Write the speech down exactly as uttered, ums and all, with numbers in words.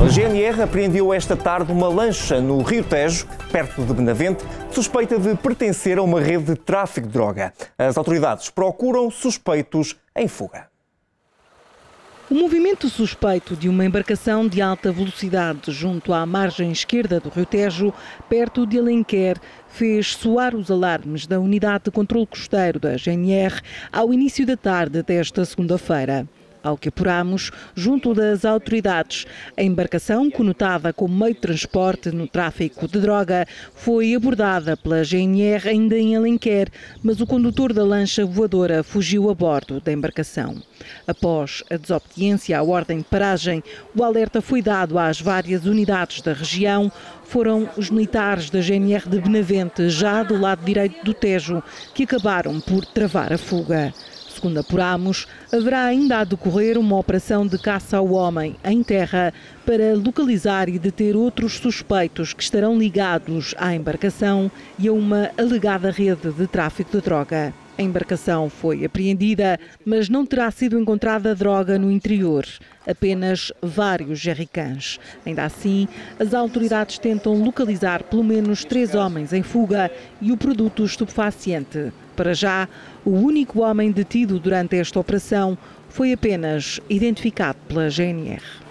A G N R apreendeu esta tarde uma lancha no Rio Tejo, perto de Benavente, suspeita de pertencer a uma rede de tráfico de droga. As autoridades procuram suspeitos em fuga. O movimento suspeito de uma embarcação de alta velocidade junto à margem esquerda do Rio Tejo, perto de Alenquer, fez soar os alarmes da Unidade de Controlo Costeiro da G N R ao início da tarde desta segunda-feira. Ao que apuramos, junto das autoridades, a embarcação, conotada como meio de transporte no tráfico de droga, foi abordada pela G N R ainda em Alenquer, mas o condutor da lancha voadora fugiu a bordo da embarcação. Após a desobediência à ordem de paragem, o alerta foi dado às várias unidades da região. Foram os militares da G N R de Benavente, já do lado direito do Tejo, que acabaram por travar a fuga. Segundo apuramos, haverá ainda a decorrer uma operação de caça ao homem em terra para localizar e deter outros suspeitos que estarão ligados à embarcação e a uma alegada rede de tráfico de droga. A embarcação foi apreendida, mas não terá sido encontrada droga no interior, apenas vários jerrycans. Ainda assim, as autoridades tentam localizar pelo menos três homens em fuga e o produto estupefaciente. Para já, o único homem detido durante esta operação foi apenas identificado pela G N R.